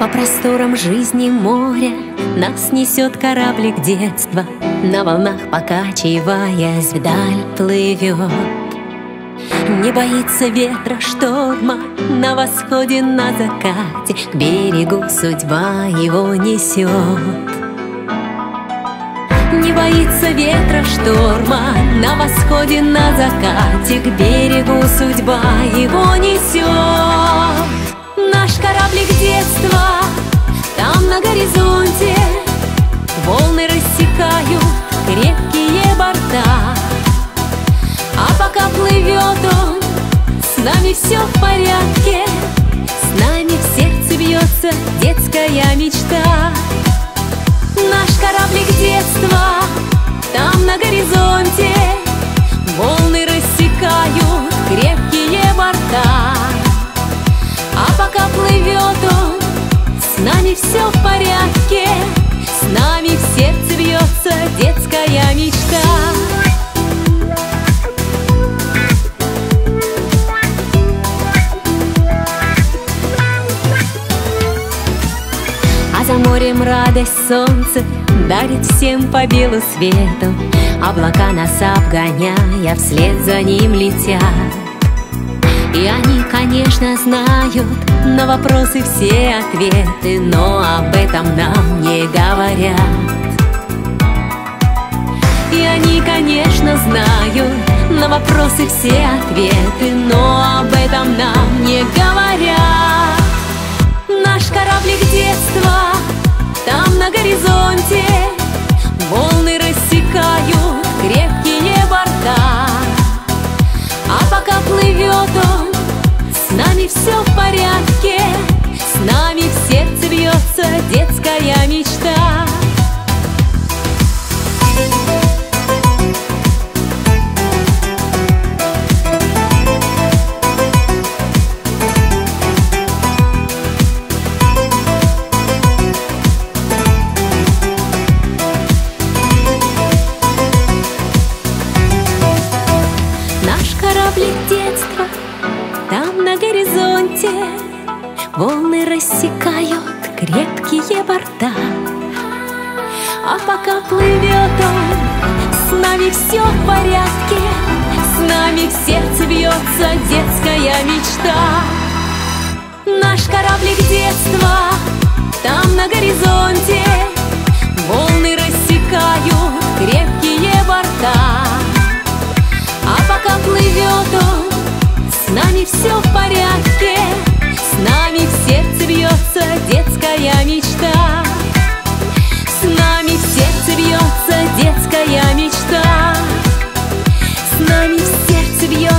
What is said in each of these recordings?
По просторам жизни моря нас несет кораблик детства, на волнах покачиваясь вдаль плывет. Не боится ветра, шторма, на восходе, на закате к берегу судьба его несет. Не боится ветра, шторма, на восходе, на закате к берегу судьба его несет. Наш кораблик детства там на горизонте, волны рассекают крепкие борта. А пока плывет он, с нами все в порядке, с нами в сердце бьется детская мечта. Наш кораблик детства там на горизонте, волны рассекают крепкие борта. А пока плывет он, с нами все в порядке, с нами в сердце бьется детская мечта. За морем радость солнце дарит всем по белу свету, облака нас обгоняя, вслед за ним летят. И они, конечно, знают на вопросы все ответы, но об этом нам не говорят. И они, конечно, знают на вопросы все ответы, но об этом нам не говорят. Наш кораблик детства там на горизонте, волны рассекают крепкие борта. А пока плывет он, с нами все в порядке, с нами в сердце бьется детская мечта. Волны рассекают крепкие борта, а пока плывет он, с нами все в порядке, с нами в сердце бьется детская мечта. Наш кораблик детства там на горизонте, волны рассекают крепкие борта, а пока плывет он, с нами все в порядке, с нами в сердце бьется детская мечта. С нами в сердце бьется детская мечта. С нами в сердце бьется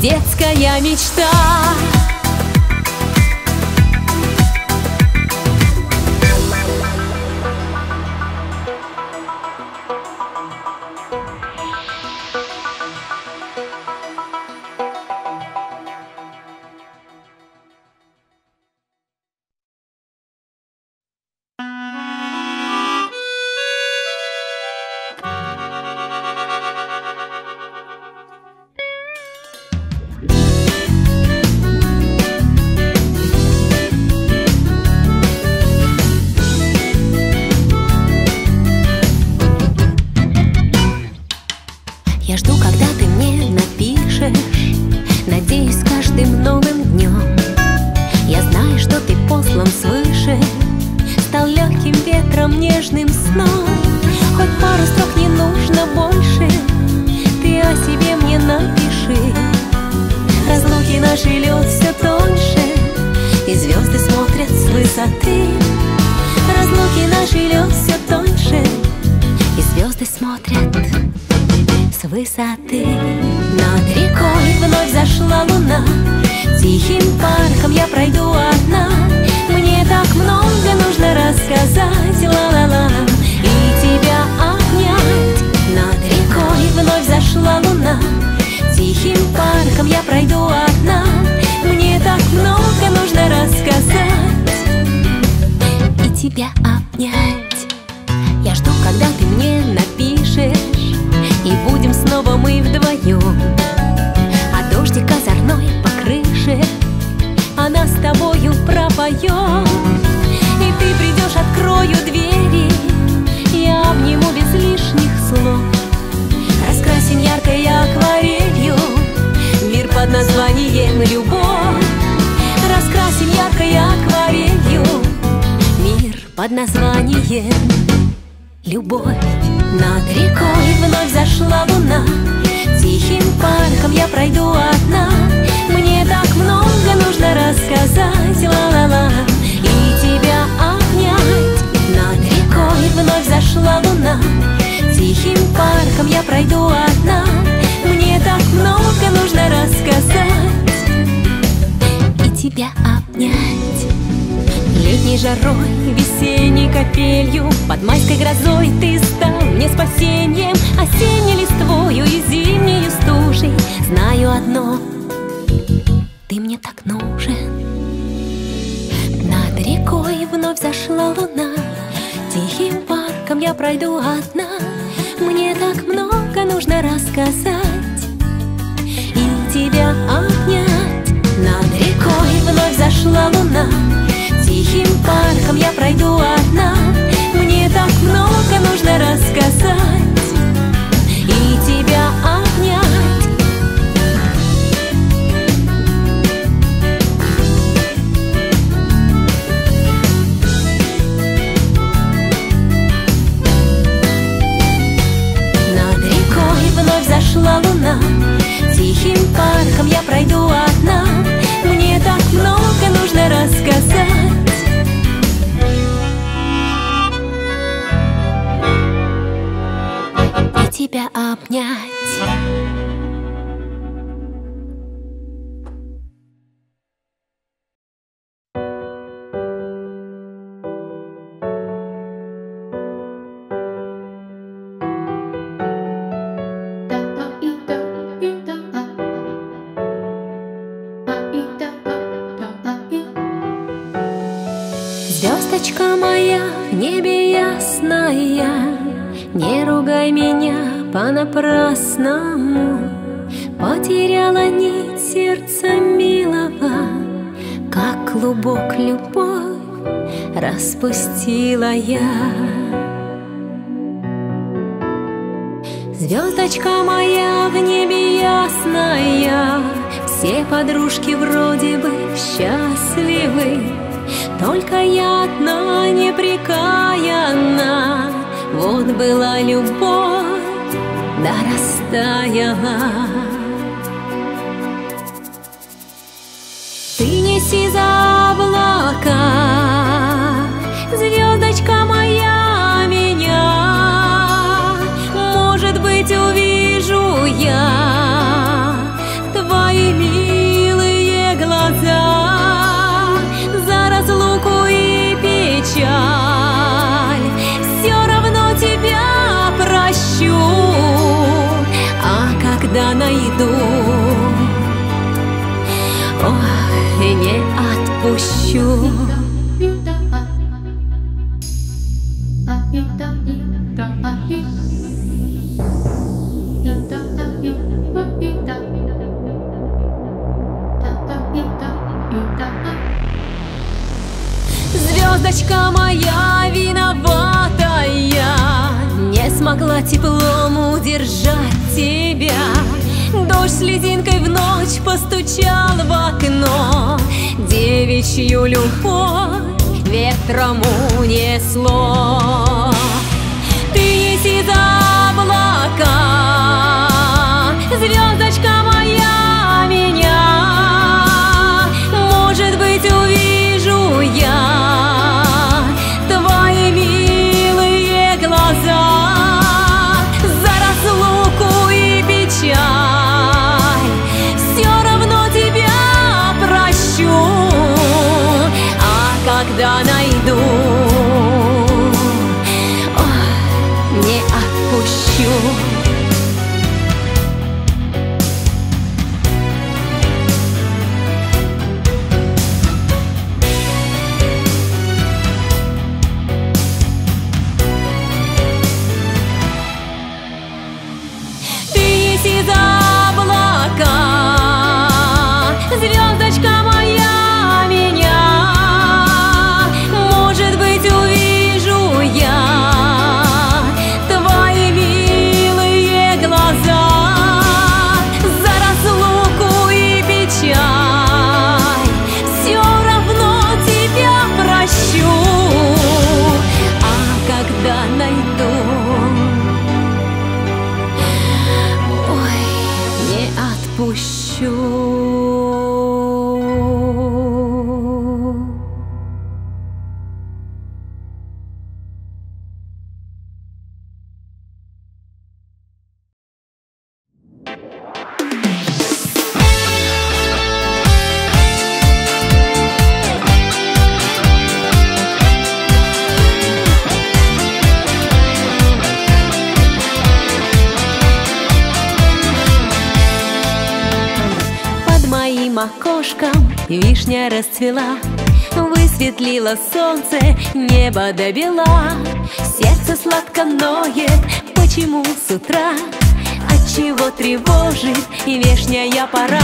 детская мечта. краской акварелью мир под названием любовь. Раскрасим яркой акварелью мир под названием любовь. Над рекой вновь зашла луна, тихим парком я пройду одна. Мне так много нужно рассказать, ла-ла-ла, и тебя обнять. Над рекой вновь зашла луна, тихим парком я пройду одна. Мне так много нужно рассказать и тебя обнять. Летней жарой, весенней капелью, под майской грозой ты стал мне спасением, осенней листвою и зимнею стужей. Знаю одно, ты мне так нужен. Над рекой вновь зашла луна, тихим парком я пройду одна. Мне так много нужно рассказать и тебя обнять. Над рекой вновь зашла луна, тихим парком я пройду одна. Мне так много нужно рассказать и тебя обнять. Над рекой вновь зашла луна, тихим парком я пройду одна. Мне так много нужно рассказать. Тебя обнять. Звездочка моя в небе ясная, не ругай меня по-напрасному, потеряла нить сердца милого, как клубок любовь распустила я. Звездочка моя в небе ясная, все подружки вроде бы счастливы, только я одна неприкаянна. Вот была любовь, да растаяла. Ты неси за облака, звездочка моя, меня. Может быть, увижу я твои милые глаза за разлуку и печаль. Все равно тебя прощу, когда найду, ох, не отпущу. Звездочка моя виноватая, не смогла теплом удержать тебя. Дождь слезинкой в ночь постучал в окно, девичью любовь ветром унесло. Ты неси за облака, звездочка моя, меня. Может быть, увижу я твои милые глаза. Да найду, о, не отпущу. отпущу. Окошком вишня расцвела, высветлило солнце, небо до бела. Сердце сладко ноет, почему с утра? Отчего тревожит вешняя пора?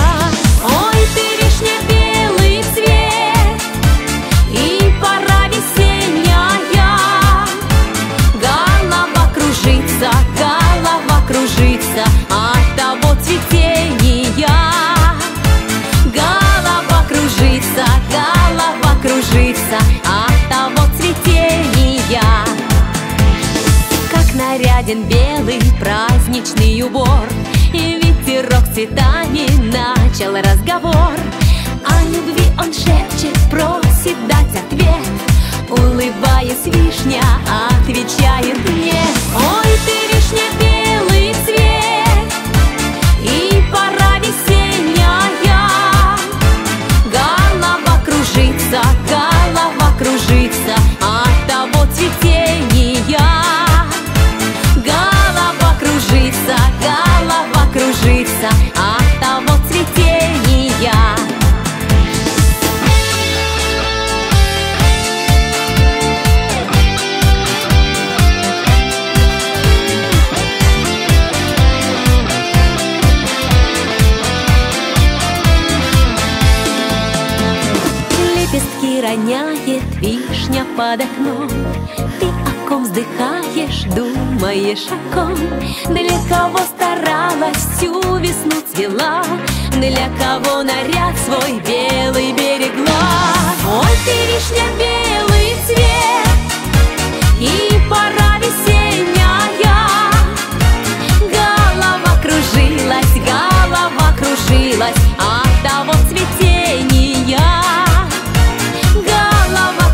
Ой, ты вишня, белый цвет, и пора весенняя. Голова кружится, голова кружится от того цветения. Голова кружится от того цветения. Как наряден белый праздничный убор, и ветерок с цветами начал разговор. О любви он шепчет, просит дать ответ. Улыбаясь, вишня отвечает мне: ой, ты вишня, белый цвет, и пора весенняя. Голова кружится от того цветения. Голова кружится от того цветения. Роняет вишня под окном. Ты о ком вздыхаешь, думаешь о ком? Для кого старалась, всю весну цвела? Для кого наряд свой белый берегла? Ой, ты вишня, белый цвет, и пора весенняя. Голова кружилась, голова кружилась от того цветения. Голова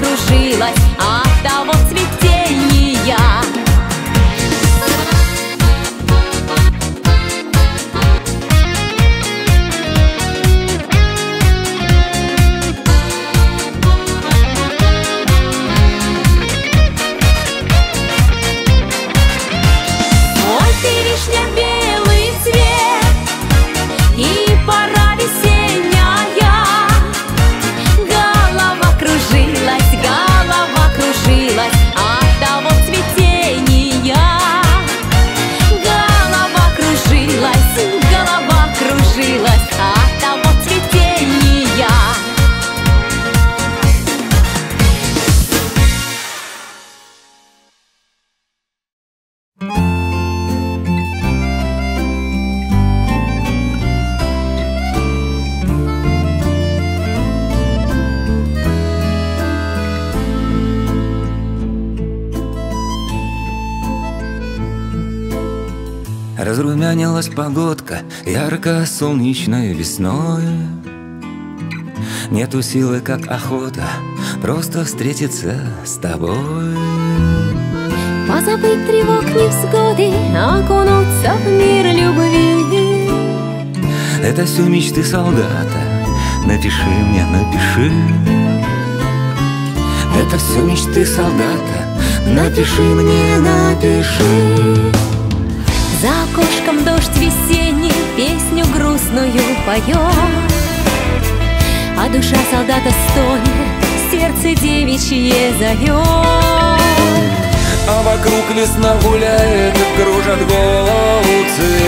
кружилась от того цветения. Ой, ты вишня, белый цвет, и пора весенняя. Голова кружилась от того цветения. Голова кружилась от того цветения. Разрумянилась погодка ярко солнечной весной. Нету силы, как охота, просто встретиться с тобой. Позабыть тревог, невзгоды, окунуться в мир любви. Это все мечты солдата, напиши мне, напиши. Это все мечты солдата, напиши мне, напиши. За окошком дождь весенний песню грустную поет, а душа солдата стонет, сердце девичье зовет. А вокруг лесно гуляет, кружат голову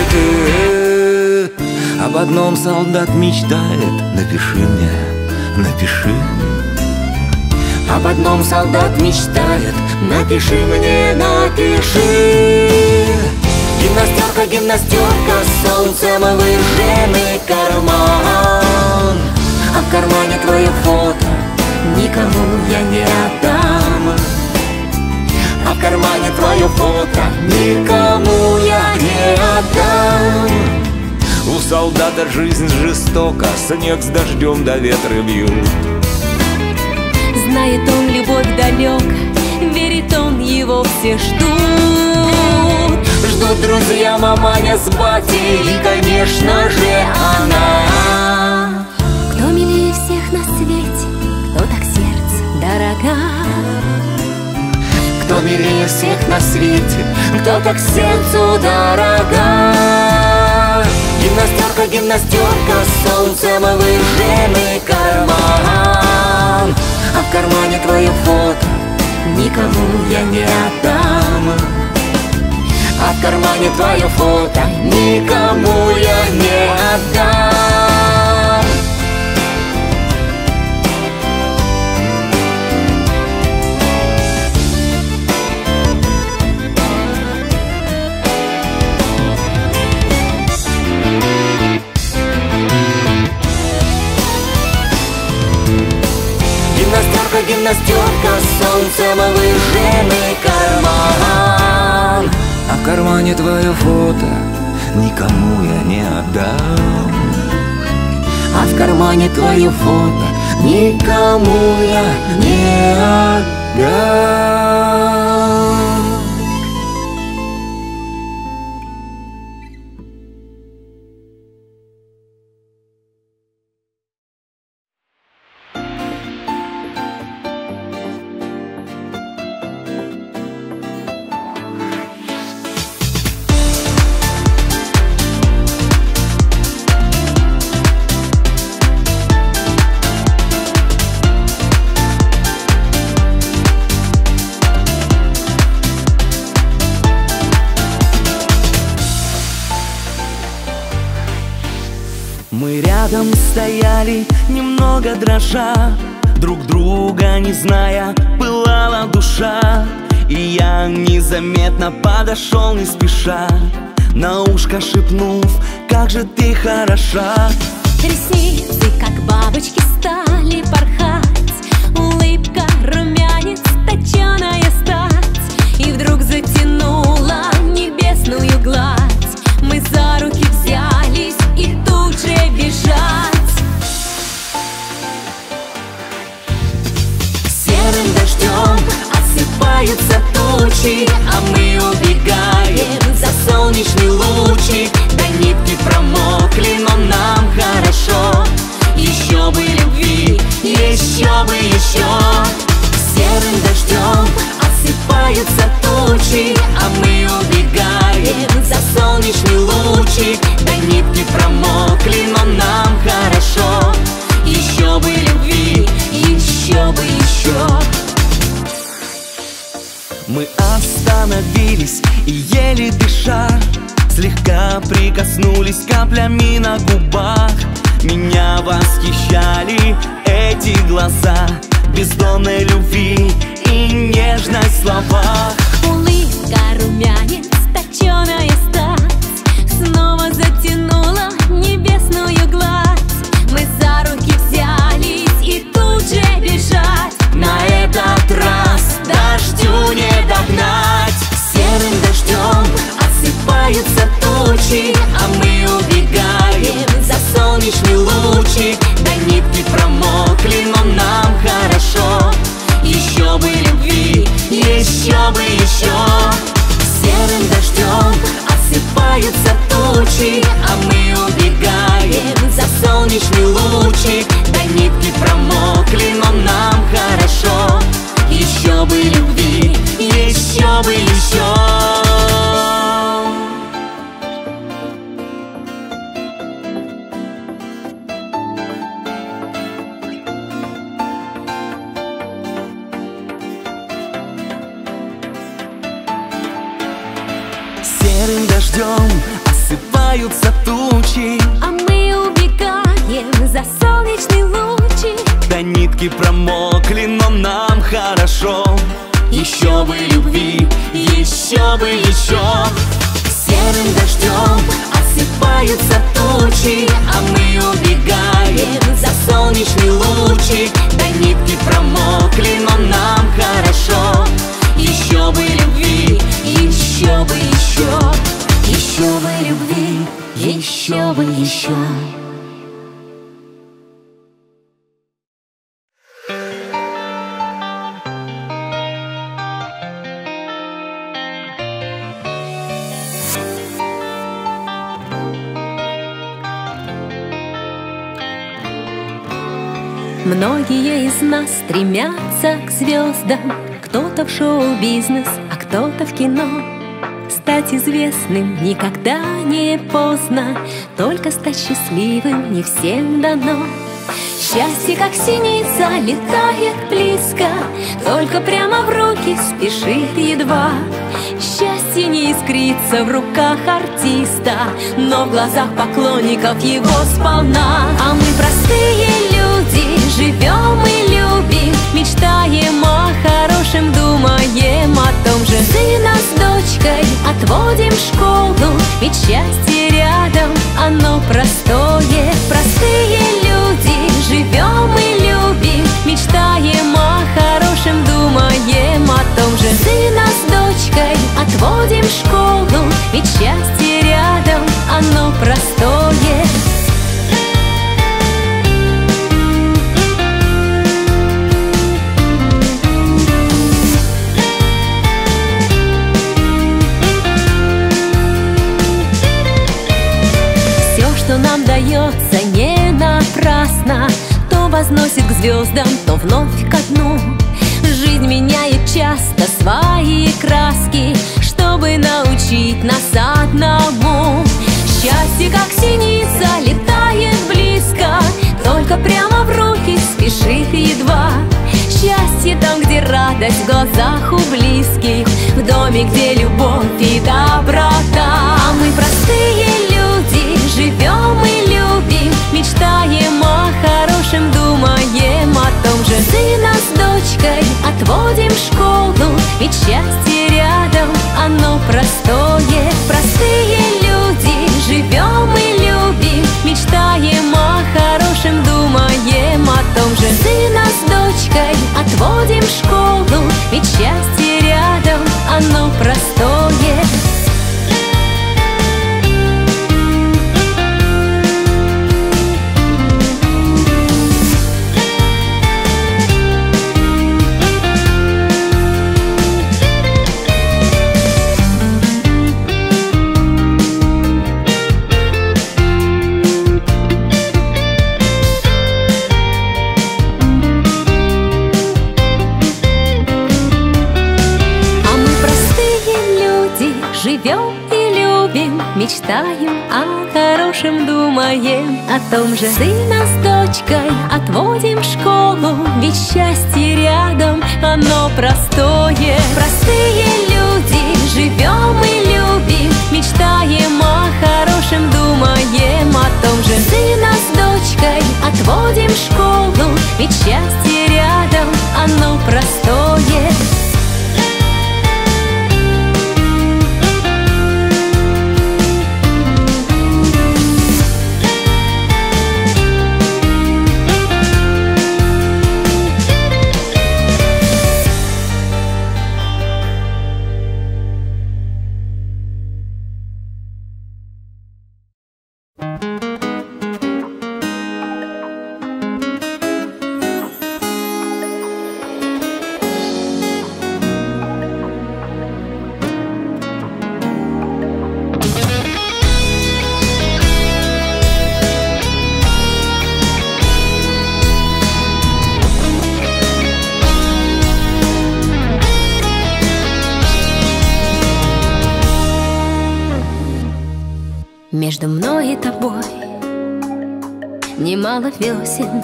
цветы. Об одном солдат мечтает, напиши мне, напиши. Об одном солдат мечтает, напиши мне, напиши. Гимнастерка, гимнастерка, солнцем выжженный карман. А в кармане твое фото никому я не отдам. А в кармане твое фото никому я не отдам. Эта жизнь жестока, снег с дождем да ветры бьют. Знает он, любовь далек, верит он, его все ждут. Ждут друзья, маманя с батей и, конечно же, она. Кто милее всех на свете, кто так сердцу дорога. Кто милее всех на свете, кто так сердцу дорога. Гимнастерка, гимнастерка, солнцем выжженный карман. А в кармане твое фото никому я не отдам. А в кармане твое фото никому я не отдам. Гимнастерка, гимнастерка, солнцем выжженный карман. А в кармане твое фото никому я не отдам. А в кармане твое фото никому я не отдам. Стояли, немного дрожа, друг друга не зная, пылала душа. И я незаметно подошел не спеша, на ушко шепнув: как же ты хороша. Ресницы, как бабочки, стали порхать, улыбка, румянец, точеная стать. И вдруг затянула небесную гладь, мы за руки взялись и тут же бежать. Серым дождем осыпаются тучи, а мы убегаем за солнечный лучик. До нитки промокли, но нам хорошо. Еще бы любви, еще бы еще. Серым дождем осыпаются тучи, а мы убегаем за солнечный лучик. До нитки промокли, но нам хорошо. Еще бы любви, еще бы еще. Мы остановились и еле дыша, слегка прикоснулись каплями на губах. Меня восхищали эти глаза, бездонной любви и нежность в словах. Улыбка, румянец, точеная стать, снова затянула небесную гладь. Мы за руки взялись и тут же бежать. На этот раз дождю не догнать. Серым дождем осыпаются тучи, а мы убегаем за солнечный лучик. До нитки промокли, но нам хорошо. Еще бы любви, еще бы еще. Серым дождем осыпаются тучи, а мы убегаем за солнечный лучик. До нитки промокли, но нам хорошо. Еще бы любви, еще бы еще. Серым дождем осыпаются тучи, а мы убегаем за солнечный лучик. До нитки промокли, но нам хорошо. Еще бы любви, еще бы еще. Серым дождем осыпаются тучи, а мы убегаем за солнечный лучик. До нитки промокли, но нам хорошо. Еще бы любви, еще бы еще. Еще бы любви, еще. еще бы еще. Многие из нас стремятся к звездам, кто-то в шоу-бизнес, а кто-то в кино. Стать известным никогда не поздно, только стать счастливым не всем дано. Счастье, как синица, летает близко, только прямо в руки спешит едва. Счастье не искрится в руках артиста, но в глазах поклонников его сполна. А мы простые люди, живем и любим, мечтаем о хорошем, думаем о том же. Сына с дочкой отводим в школу, ведь счастье рядом, оно простое. Простые люди, живем и любим, мечтаем о хорошем, думаем о том же. Сына с дочкой отводим в школу, ведь счастье рядом, оно простое. Не напрасно, то возносит к звездам, то вновь ко дну. Жизнь меняет часто свои краски, чтобы научить нас одному. Счастье, как синица, летает близко, только прямо в руки спешит едва. Счастье там, где радость в глазах у близких, в доме, где любовь и доброта. А мы простые люди, живем и любим, мечтаем о хорошем, думаем о том же. Сына с дочкой отводим в школу, ведь счастье рядом, оно простое. Простые люди, живем и любим, мечтаем о хорошем, думаем о том же. Сына с дочкой отводим в школу, ведь счастье рядом, оно простое. Живем и любим, мечтаем о хорошем, думаем о том же. Сына с дочкой отводим в школу, ведь счастье рядом, оно простое. Простые люди, живем и любим, мечтаем о хорошем, думаем о том же. Сына с дочкой отводим в школу, ведь счастье рядом, оно простое. Между мной и тобой немало весен,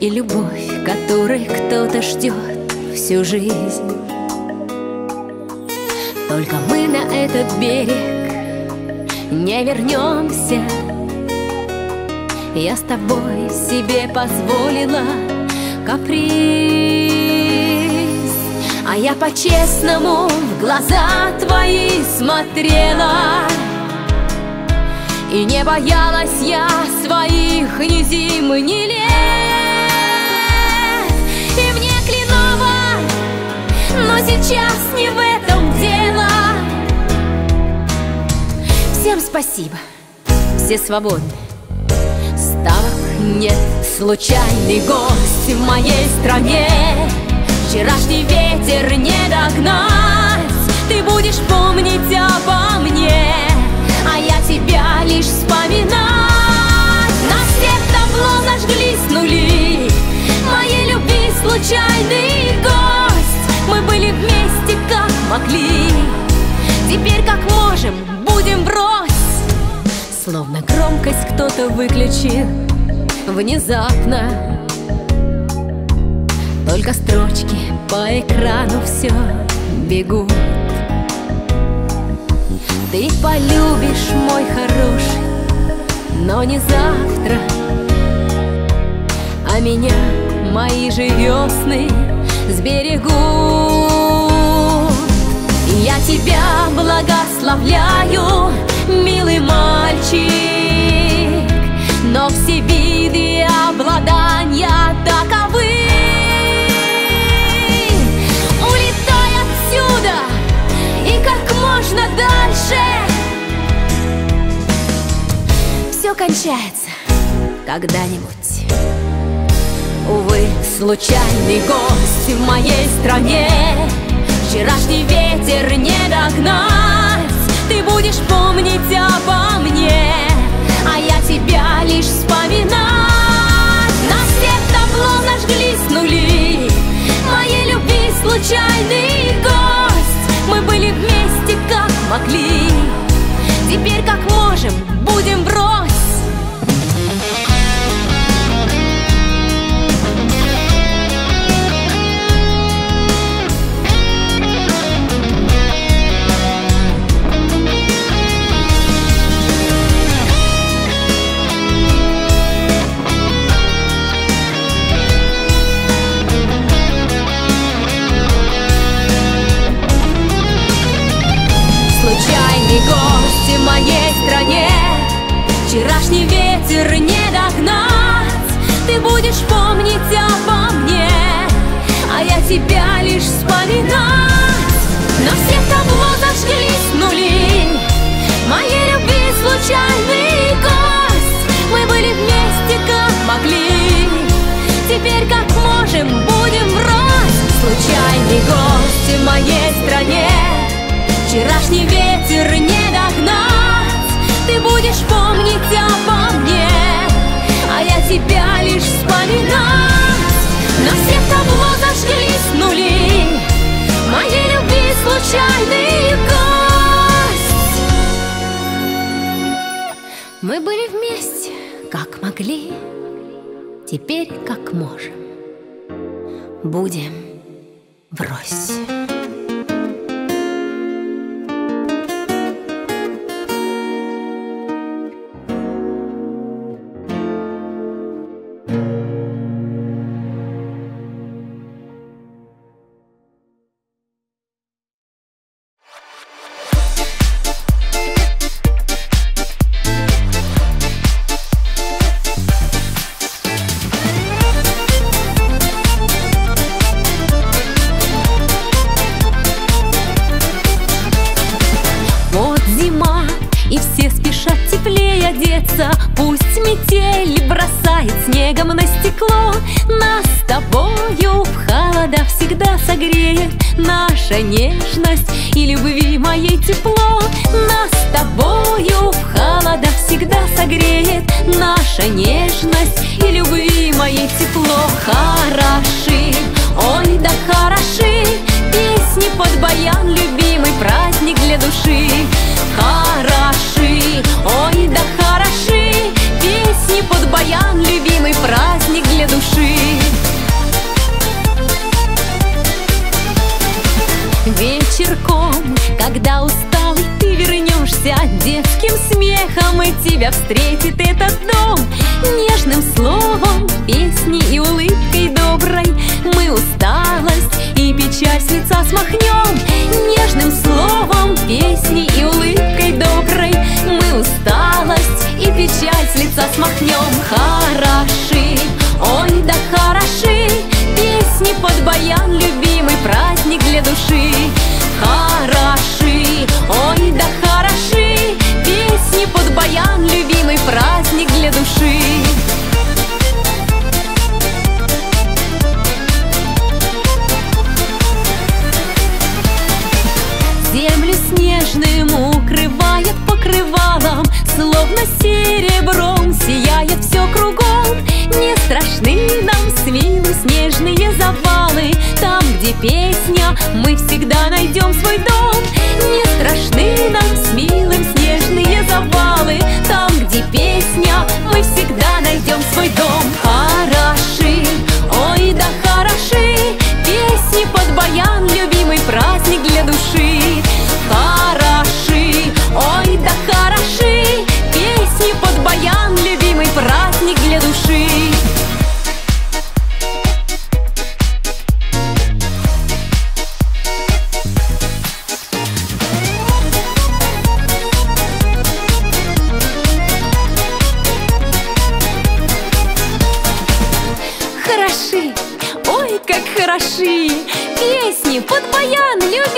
и любовь, которой кто-то ждет всю жизнь. Только мы на этот берег не вернемся. Я с тобой себе позволила каприз, а я по-честному в глаза твои смотрела, и не боялась я своих ни зим, ни лет. И мне хреново, но сейчас не в этом дело. Всем спасибо, все свободны. Ставок нет, случайный гость в моей стране. Вчерашний ветер не догнать. Ты будешь помнить обо мне, а я тебя лишь вспоминать. На всех табло зажглись нули, моей любви случайный гость. Мы были вместе как могли, теперь как можем будем врозь. Словно громкость кто-то выключил внезапно, только строчки по экрану все бегут. Ты полюбишь, мой хороший, но не завтра, а меня мои же весны сберегут. Я тебя благословляю, милый мальчик, но все виды обладания таковы. Улетай отсюда и как можно дальше. Все кончается когда-нибудь. Увы, случайный гость в моей стране. Вчерашний ветер не догнать. Ты будешь помнить обо мне, а я тебя лишь вспоминать. На всех табло зажглись нули, моей любви случайный гость. Мы были вместе как могли, теперь как можем будем врозь. Случайный гость в моей стране, вчерашний ветер не догнать. Ты будешь помнить обо мне, а я тебя лишь вспоминать. На всех табло зажглись нули, моей любви случайный гость. Мы были вместе как могли, теперь как можем будем врозь. Случайный гость в моей стране, вчерашний ветер не догнать. Ты будешь помнить обо мне, а я тебя лишь вспоминать. На всех табло зажглись нули, моей любви случайный гость. Мы были вместе как могли, теперь как можем будем врозь. песня, мы всегда найдем свой дом. Не страшны нам с милым снежные завалы, там, где песня, мы всегда найдем свой дом. Хороши, ой, да хороши, песни под баян, любимый праздник для души. Хороши, ой, да хороши, песни под баян, любимый праздник для души. Песни под баян, любимые.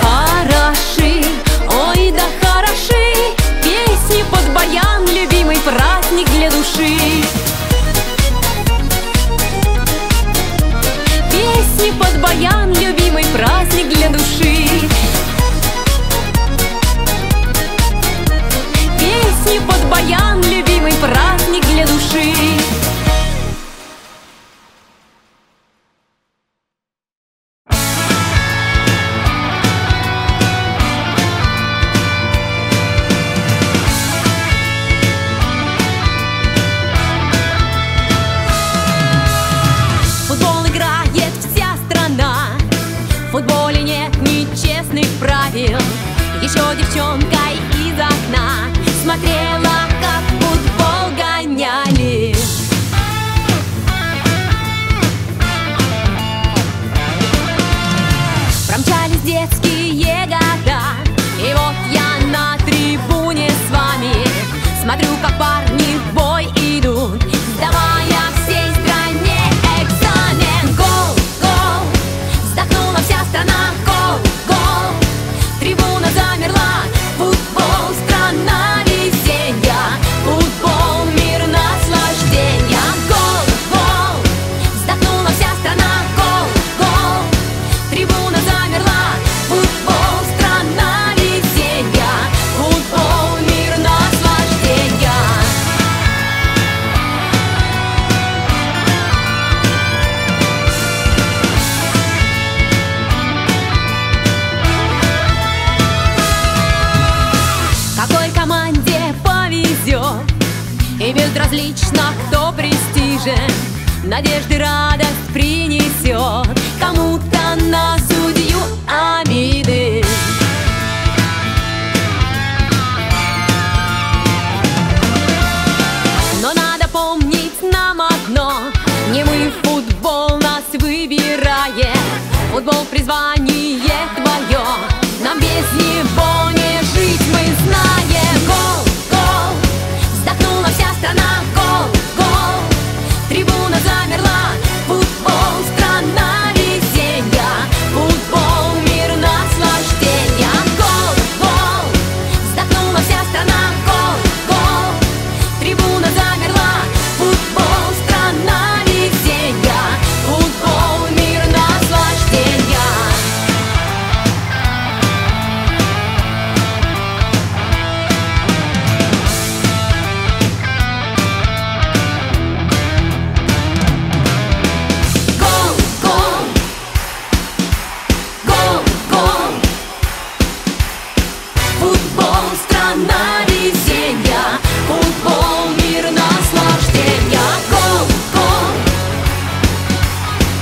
Хороши, ой, да хороши, песни под баян, любимый праздник для души. Песни под баян, любимый праздник для души. Песни под баян, любимый праздник для души. Еще девчонка из окна смотрела, как футбол гоняли. Промчались детские года, и вот я на трибуне с вами. Смотрю, как парни в бой идут, сдавая всей стране экзамен. Гол, гол, вздохнула вся страна. Гол, гол, трибуна замерла, футбол, страна весенья, футбол, мир наслаждения. Гол, гол, вздохнула вся страна. Гол, гол, трибуна замерла, футбол, страна весенья, футбол, мир наслаждения. И безразлично, кто престижен, надежды радость принесет, кому-то на судью обиды. Но надо помнить нам одно, не мы футбол нас выбирает, футбол призвание твое, нам без него не жить, мы знаем. Гол, гол, вздохнула вся страна, гол, гол, трибуна замерла, футбол, страна весенья, футбол, мир наслаждения. Гол, гол, вздохнула вся страна, гол, гол, трибуна замерла, футбол, страна весенья, футбол, мир наслаждения. Гол,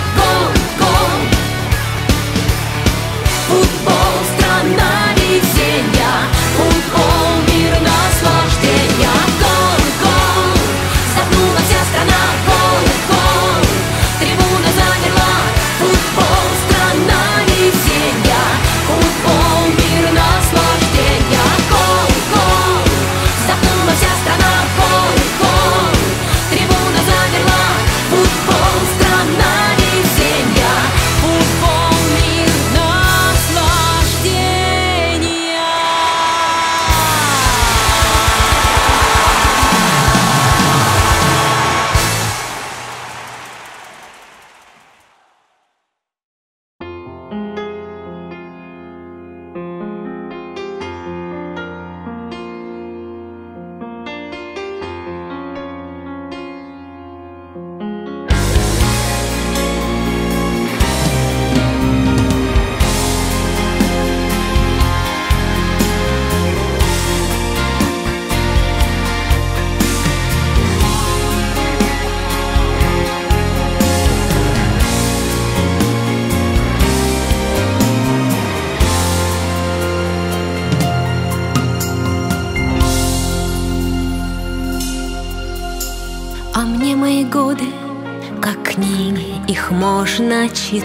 гол, гол, гол, футбол, страна весенья, футбол, мир наслаждения. Гол, гол, гол, гол, футбол, страна весенья, футбол, мир наслаждения. Гол, гол, вздохнула вся страна. Гол, гол, трибуна замерла, футбол, страна весенья, футбол, мир наслаждения. Гол, гол, годы, как книги, их можно читать,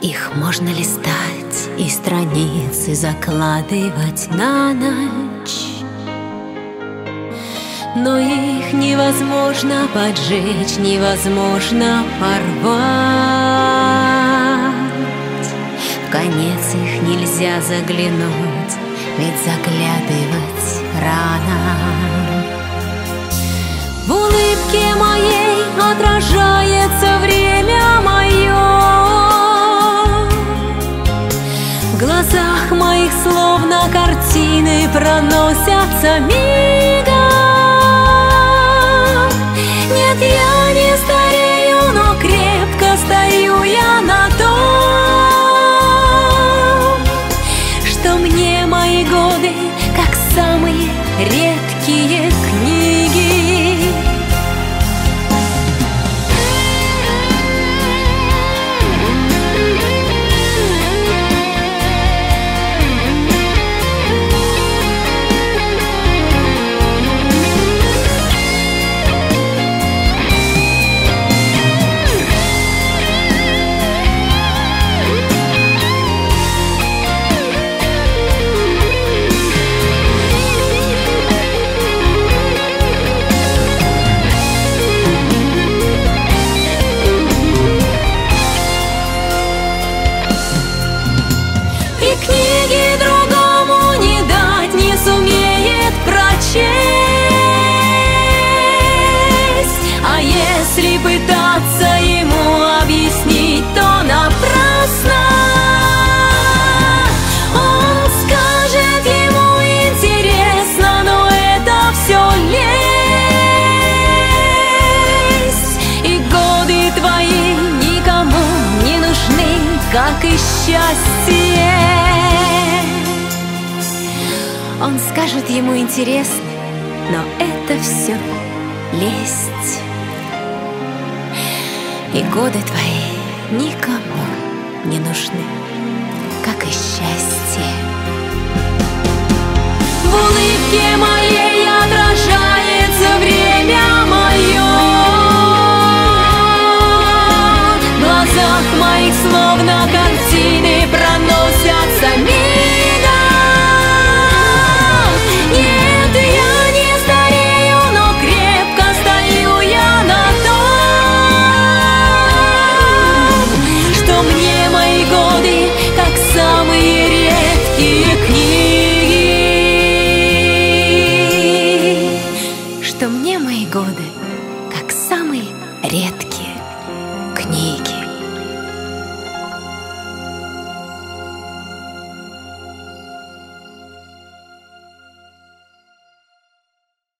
их можно листать и страницы закладывать на ночь. Но их невозможно поджечь, невозможно порвать. В конец их нельзя заглянуть, ведь заглядывать рано. В улыбке моей отражается время мое, в глазах моих словно картины проносятся мигом. Нет, я не старею, но крепко стою я на том, что мне мои годы как самые редкие книги. Как и счастье, он скажет, ему интересно, но это все лесть. И годы твои никому не нужны.